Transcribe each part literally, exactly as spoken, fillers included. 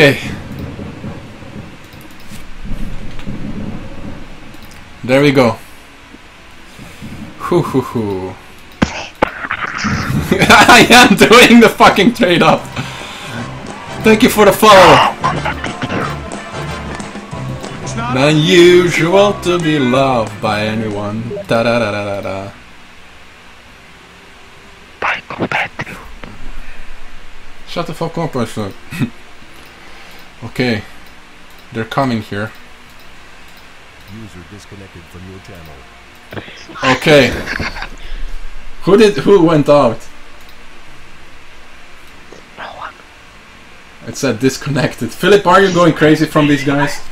Okay, there we go. Hoo hoo hoo. I am doing the fucking trade-off. Thank you for the follow. It's not unusual to be loved by anyone. Da da da da da da. Shut the fuck up, I said. Okay, they're coming here. User disconnected from your channel. Okay. Who did? Who went out? No one. It said disconnected. Philip, are you going crazy from these guys?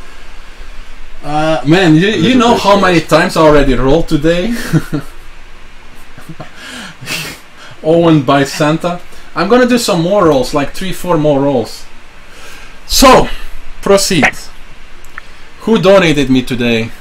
Uh, man, you you know how many times I already rolled today? Owen by Santa. I'm gonna do some more rolls, like three, four more rolls. So, proceed. Who donated me today?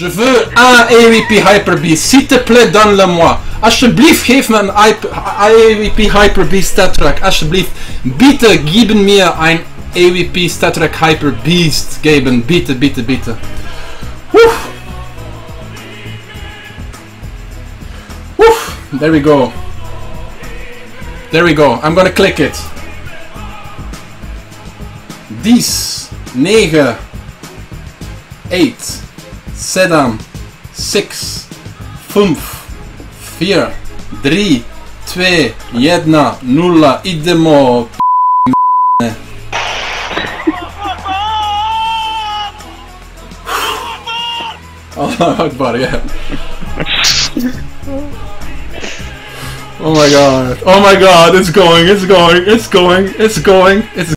Je veux un A W P Hyper Beast, s'il te plaît donne-le-moi. Alsjeblieft geef me een A W P Hyper Beast StatTrak, alsjeblieft. Bitte geben mir ein A W P StatTrak Hyper Beast geben, bitte, bitte, bitte. Woof. Woof. There we go. There we go, I'm gonna click it. ten, nine, eight, seven, six, five, four, three, two, one, zero, idemo p***ne. Allah Akbar, yeah. Oh my god, oh my god, it's going, it's going, it's going, it's going, it's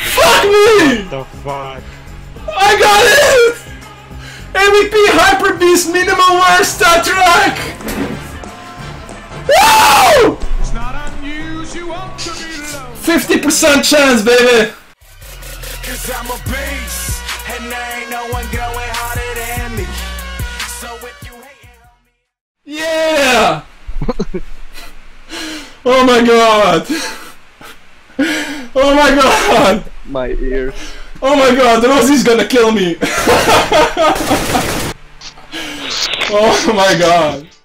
fuck me! What the fuck? I got it! A W P Hyper Beast Minimal Wear StatTrak! Woo! It's not unusual to be low. fifty percent chance, baby! Cause I'm a beast, and there ain't no one going harder than me. So if you hate me. Yeah! Oh my god! Oh my god! My ears. Oh my god, Rosie's gonna kill me! Oh my god.